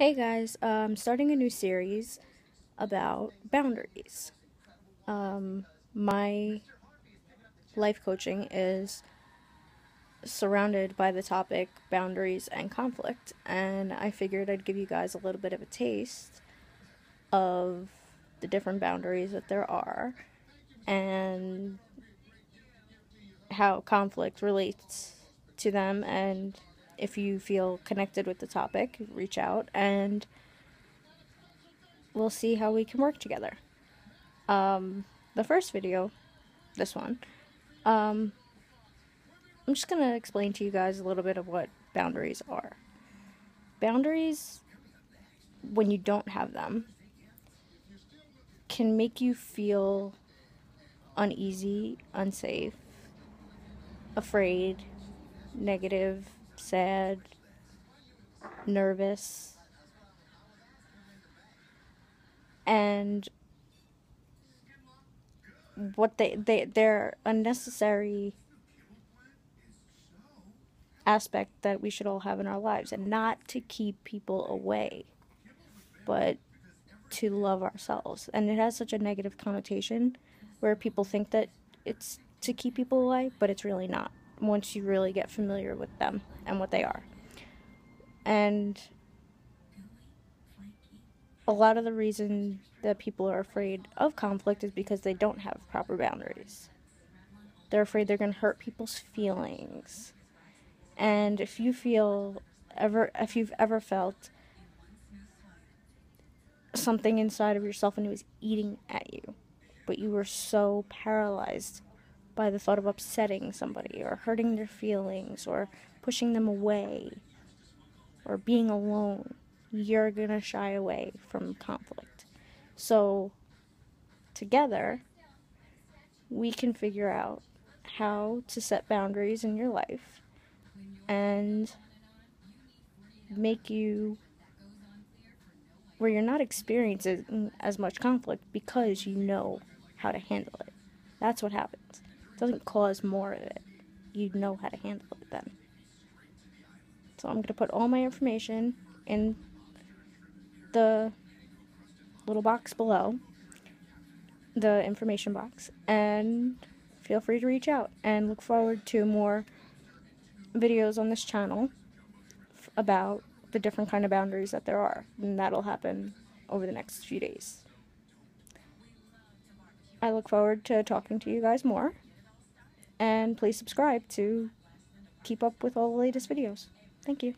Hey guys, I'm starting a new series about boundaries. My life coaching is surrounded by the topic boundaries and conflict, and I figured I'd give you guys a little bit of a taste of the different boundaries that there are and how conflict relates to them, and if you feel connected with the topic, reach out and we'll see how we can work together. The first video, this one, I'm just going to explain to you guys a little bit of what boundaries are. Boundaries, when you don't have them, can make you feel uneasy, unsafe, afraid, negative, sad, nervous, and what they're unnecessary aspect that we should all have in our lives, and not to keep people away, but to love ourselves. And it has such a negative connotation where people think that it's to keep people away, but it's really not, once you really get familiar with them and what they are. And a lot of the reason that people are afraid of conflict is because they don't have proper boundaries. They're afraid they're going to hurt people's feelings. And if you've ever felt something inside of yourself and it was eating at you, but you were so paralyzed by the thought of upsetting somebody or hurting their feelings or pushing them away or being alone, you're gonna shy away from conflict. So together we can figure out how to set boundaries in your life and make you where you're not experiencing as much conflict because you know how to handle it. That's what happens. Doesn't cause more of it. You know how to handle it then. So I'm going to put all my information in the little box below, the information box, and feel free to reach out, and look forward to more videos on this channel about the different kind of boundaries that there are, and that'll happen over the next few days. I look forward to talking to you guys more. And please subscribe to keep up with all the latest videos. Thank you.